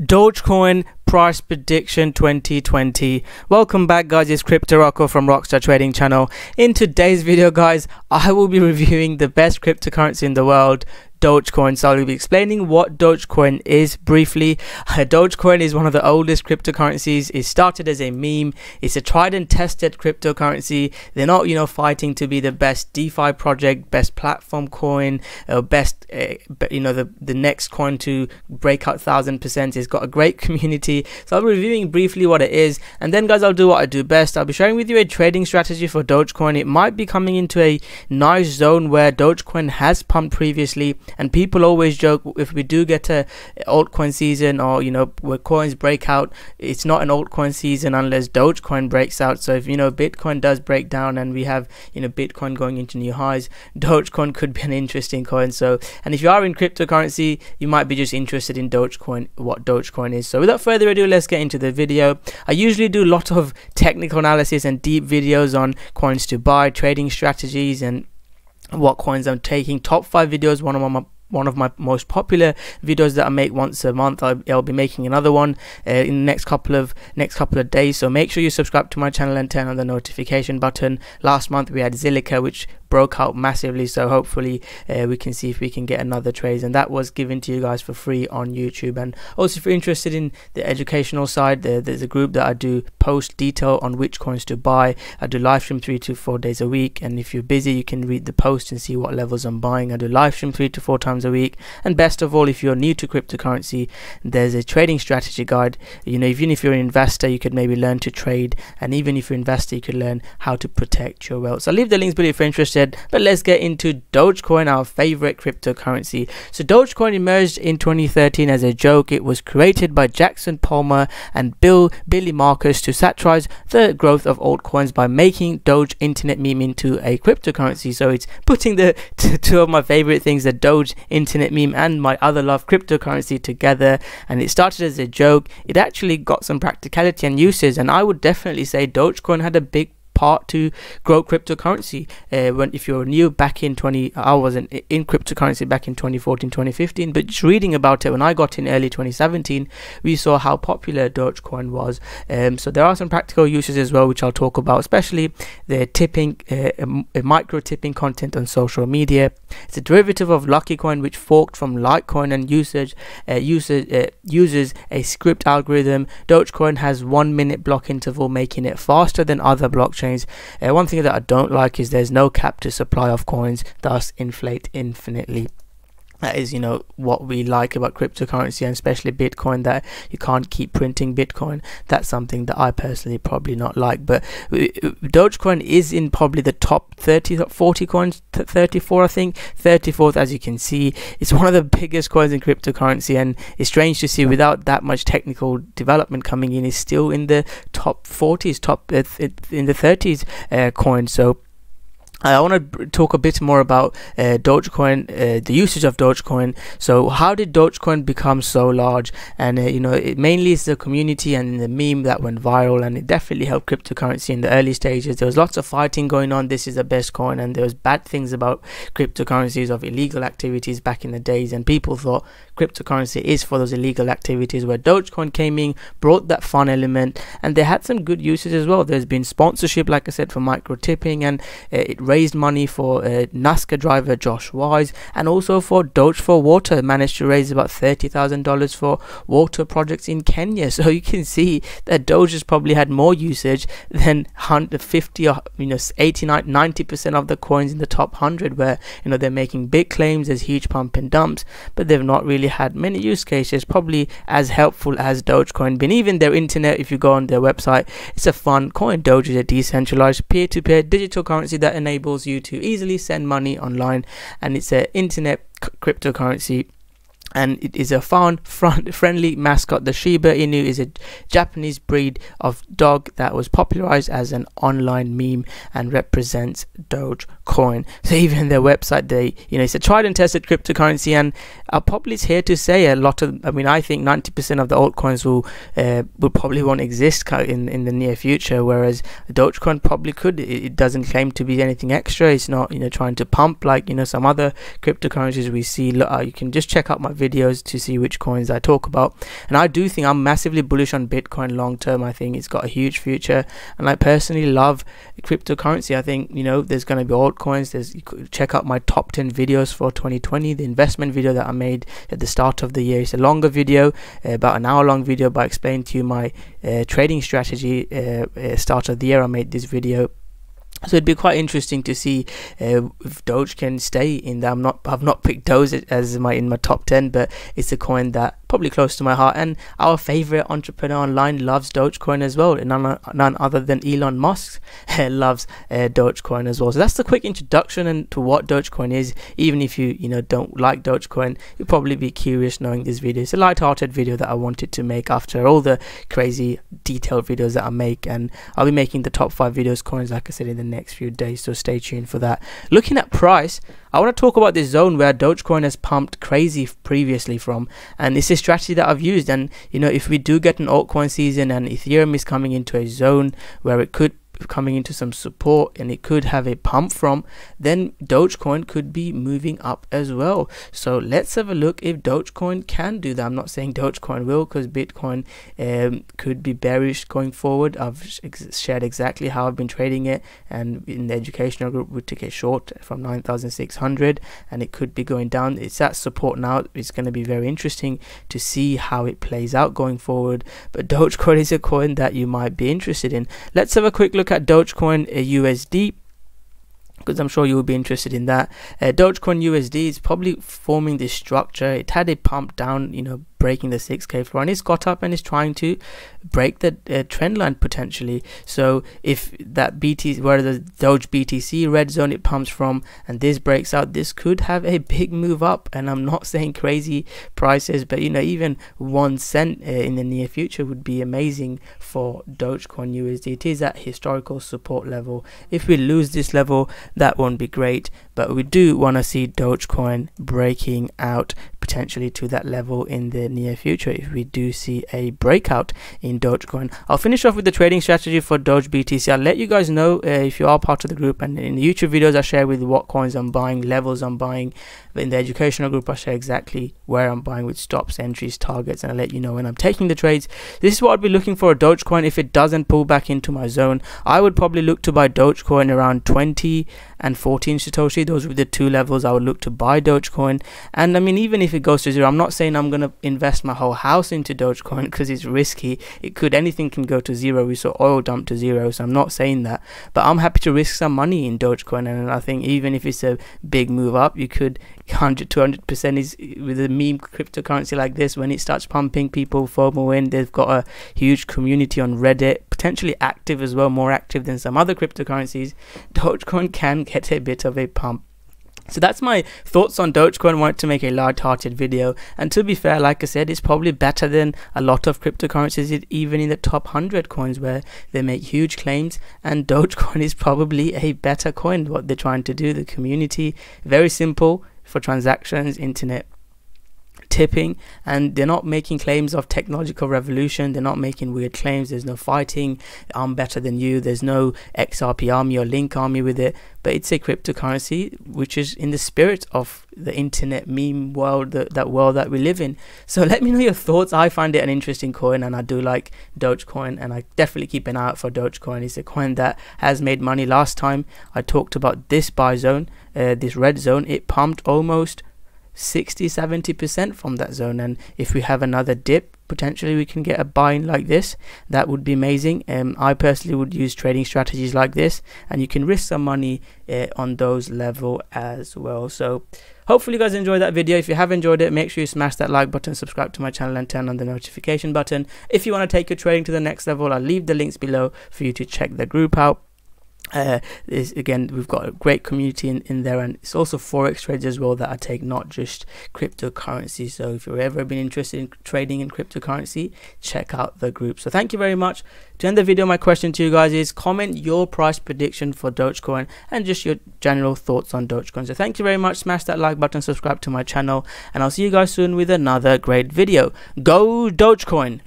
Dogecoin price prediction 2020. Welcome back, guys. It's Crypto Rocko from Rockstar Trading Channel. In today's video, guys, I will be reviewing the best cryptocurrency in the world, Dogecoin. So I'll be explaining what Dogecoin is briefly. Dogecoin is one of the oldest cryptocurrencies. It started as a meme. It's a tried and tested cryptocurrency. They're not, you know, fighting to be the best DeFi project, best platform coin, best, you know, the next coin to break out 1000%. It's got a great community. So I'll be reviewing briefly what it is, and then, guys, I'll do what I do best. I'll be sharing with you a trading strategy for Dogecoin. It might be coming into a nice zone where Dogecoin has pumped previously. And people always joke, if we do get a altcoin season, or, you know, where coins break out, it's not an altcoin season unless Dogecoin breaks out. So if, you know, Bitcoin does break down and we have, you know, Bitcoin going into new highs, Dogecoin could be an interesting coin. So, and if you are in cryptocurrency, you might be just interested in Dogecoin, what Dogecoin is. So without further ado, let's get into the video. I usually do a lot of technical analysis and deep videos on coins to buy, trading strategies, and what coins I'm taking. Top 5 videos, one of my most popular videos that I make once a month. I'll be making another one in the next couple of days, so make sure you subscribe to my channel and turn on the notification button. Last month we had Zilliqa, which broke out massively, so hopefully we can see if we can get another trade, and that was given to you guys for free on YouTube. And also, if you're interested in the educational side, there's a group that I do post detail on which coins to buy. I do live stream 3 to 4 days a week, and if you're busy, you can read the post and see what levels I'm buying. I do live stream 3 to 4 times a week. And best of all, if you're new to cryptocurrency, there's a trading strategy guide. You know, even if you're an investor, you could maybe learn to trade, and even if you're an investor, you could learn how to protect your wealth. So I'll leave the links below if you're interested. But let's get into Dogecoin, our favorite cryptocurrency. So Dogecoin emerged in 2013 as a joke. It was created by Jackson Palmer and Billy Marcus to satirize the growth of altcoins by making Doge internet meme into a cryptocurrency. So it's putting the two of my favorite things, the Doge internet meme and my other love, cryptocurrency, together. And it started as a joke. It actually got some practicality and uses, and I would definitely say Dogecoin had a big part to grow cryptocurrency. If you're new back in I wasn't in cryptocurrency back in 2014, 2015, but just reading about it when I got in early 2017, we saw how popular Dogecoin was. So there are some practical uses as well, which I'll talk about, especially the tipping, micro tipping content on social media. It's a derivative of Lucky Coin, which forked from Litecoin, and uses a script algorithm. Dogecoin has 1-minute block interval, making it faster than other blockchains. One thing that I don't like is there's no cap to supply of coins, thus inflate infinitely. That is, you know, what we like about cryptocurrency, and especially Bitcoin, that you can't keep printing Bitcoin. That's something that I personally probably not like. But Dogecoin is in probably the top 30, 40 coins, 34, I think, 34th, as you can see. It's one of the biggest coins in cryptocurrency, and it's strange to see without that much technical development coming in, it's still in the top 40s, in the 30s coin. So I want to talk a bit more about Dogecoin, the usage of Dogecoin. So how did Dogecoin become so large? And you know, it mainly is the community and the meme that went viral, and it definitely helped cryptocurrency in the early stages. There was lots of fighting going on, this is the best coin, and there was bad things about cryptocurrencies of illegal activities back in the days, and people thought cryptocurrency is for those illegal activities, where Dogecoin came in, brought that fun element, and they had some good uses as well. There's been sponsorship, like I said, for micro tipping, and it raised money for NASCAR driver Josh Wise, and also for Doge for Water, managed to raise about $30,000 for water projects in Kenya. So you can see that Doge has probably had more usage than 150 or, you know, 89-90% of the coins in the top 100, where, you know, they're making big claims, there's huge pump and dumps, but they've not really had many use cases probably as helpful as Dogecoin been. Even their internet, if you go on their website, it's a fun coin. Doge is a decentralized peer-to-peer digital currency that enables you to easily send money online, and it's an internet cryptocurrency. And it is a fun, friendly mascot. The Shiba Inu is a Japanese breed of dog that was popularized as an online meme and represents Dogecoin. So even their website, they, you know, it's a tried and tested cryptocurrency, and I'll probably here to say a lot of, I mean, I think 90% of the altcoins will probably won't exist in the near future, whereas Dogecoin probably could. It doesn't claim to be anything extra. It's not, you know, trying to pump like, you know, some other cryptocurrencies we see. You can just check out my video videos to see which coins I talk about. And I do think I'm massively bullish on Bitcoin long term. I think it's got a huge future, and I personally love cryptocurrency. I think, you know, there's going to be altcoins. You could check out my top 10 videos for 2020, the investment video that I made at the start of the year. It's a longer video, about an hour long video, but I explained to you my trading strategy start of the year. I made this video. So it'd be quite interesting to see if Doge can stay in there. I've not picked Doge as in my top 10, but it's a coin that probably close to my heart. And our favorite entrepreneur online loves Dogecoin as well. And none other than Elon Musk loves Dogecoin as well. So that's the quick introduction into what Dogecoin is. Even if you don't like Dogecoin, you'll probably be curious knowing this video. It's a light-hearted video that I wanted to make after all the crazy detailed videos that I make. And I'll be making the top 5 videos coins, like I said, in the next few days, so stay tuned for that. Looking at price, I want to talk about this zone where Dogecoin has pumped crazy previously from, and it's a strategy that I've used. And you know, if we do get an altcoin season and Ethereum is coming into a zone where it could coming into some support and it could have a pump from, then Dogecoin could be moving up as well. So let's have a look if Dogecoin can do that. I'm not saying Dogecoin will, because Bitcoin could be bearish going forward. I've shared exactly how I've been trading it, and in the educational group we took it short from 9,600, and it could be going down. It's at support now. It's going to be very interesting to see how it plays out going forward. But Dogecoin is a coin that you might be interested in. Let's have a quick look at Dogecoin USD, because I'm sure you will be interested in that. Dogecoin USD is probably forming this structure. It had a pump down, breaking the 6k floor, and it's got up and is trying to break the trend line potentially. So if that BTC, where the Doge BTC red zone it pumps from, and this breaks out, this could have a big move up. And I'm not saying crazy prices, but even 1 cent in the near future would be amazing for Dogecoin USD. It is at historical support level. If we lose this level, that won't be great, but we do want to see Dogecoin breaking out potentially to that level in the near future if we do see a breakout in Dogecoin. I'll finish off with the trading strategy for Doge BTC. I'll let you guys know if you are part of the group, and in the YouTube videos I share with what coins I'm buying, levels I'm buying. But in the educational group I share exactly where I'm buying with stops, entries, targets, and I'll let you know when I'm taking the trades. This is what I'd be looking for a Dogecoin. If it doesn't pull back into my zone, I would probably look to buy Dogecoin around 20 and 14 Satoshi. Those were the two levels I would look to buy Dogecoin. And I mean, even if it goes to zero, I'm not saying I'm going to invest my whole house into Dogecoin, because it's risky. It could, anything can go to zero. We saw oil dump to zero, so I'm not saying that, but I'm happy to risk some money in Dogecoin. And I think even if it's a big move up, you could 100-200% is with a meme cryptocurrency like this. When it starts pumping, people FOMO in. They've got a huge community on Reddit, potentially active as well, more active than some other cryptocurrencies. Dogecoin can get a bit of a pump. So that's my thoughts on Dogecoin. I wanted to make a light-hearted video, and to be fair, like I said, it's probably better than a lot of cryptocurrencies, even in the top 100 coins where they make huge claims, and Dogecoin is probably a better coin. What they're trying to do, the community, very simple for transactions, internet tipping, and they're not making claims of technological revolution. They're not making weird claims. There's no fighting, I'm better than you. There's no XRP army or Link army with it. But it's a cryptocurrency which is in the spirit of the internet meme world, that world that we live in. So let me know your thoughts. I find it an interesting coin, and I do like Dogecoin, and I definitely keep an eye out for Dogecoin. It's a coin that has made money. Last time I talked about this buy zone, this red zone, it pumped almost 60-70% from that zone, and if we have another dip, potentially we can get a buy-in like this. That would be amazing. I personally would use trading strategies like this, and you can risk some money on those level as well. So hopefully you guys enjoyed that video. If you have enjoyed it, make sure you smash that like button, subscribe to my channel, and turn on the notification button. If you want to take your trading to the next level, I'll leave the links below for you to check the group out. Again, we've got a great community in there, and it's also forex trades as well that I take, not just cryptocurrency. So if you've ever been interested in trading in cryptocurrency, check out the group. So thank you very much. To end the video, my question to you guys is comment your price prediction for Dogecoin and just your general thoughts on Dogecoin. So thank you very much. Smash that like button, subscribe to my channel, and I'll see you guys soon with another great video. Go Dogecoin.